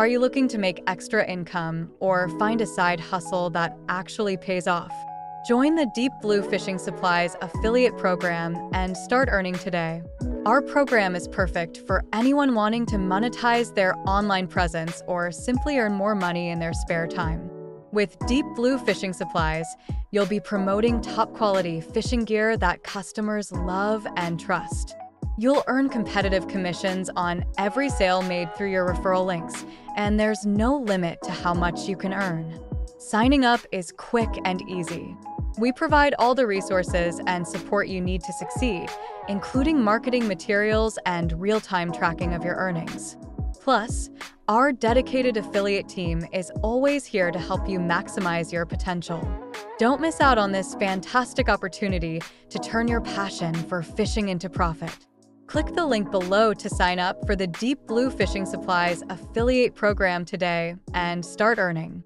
Are you looking to make extra income or find a side hustle that actually pays off? Join the Deep Blue Fishing Supplies affiliate program and start earning today. Our program is perfect for anyone wanting to monetize their online presence or simply earn more money in their spare time. With Deep Blue Fishing Supplies, you'll be promoting top-quality fishing gear that customers love and trust. You'll earn competitive commissions on every sale made through your referral links, and there's no limit to how much you can earn. Signing up is quick and easy. We provide all the resources and support you need to succeed, including marketing materials and real-time tracking of your earnings. Plus, our dedicated affiliate team is always here to help you maximize your potential. Don't miss out on this fantastic opportunity to turn your passion for fishing into profit. Click the link below to sign up for the Deep Blue Fishing Supplies affiliate program today and start earning.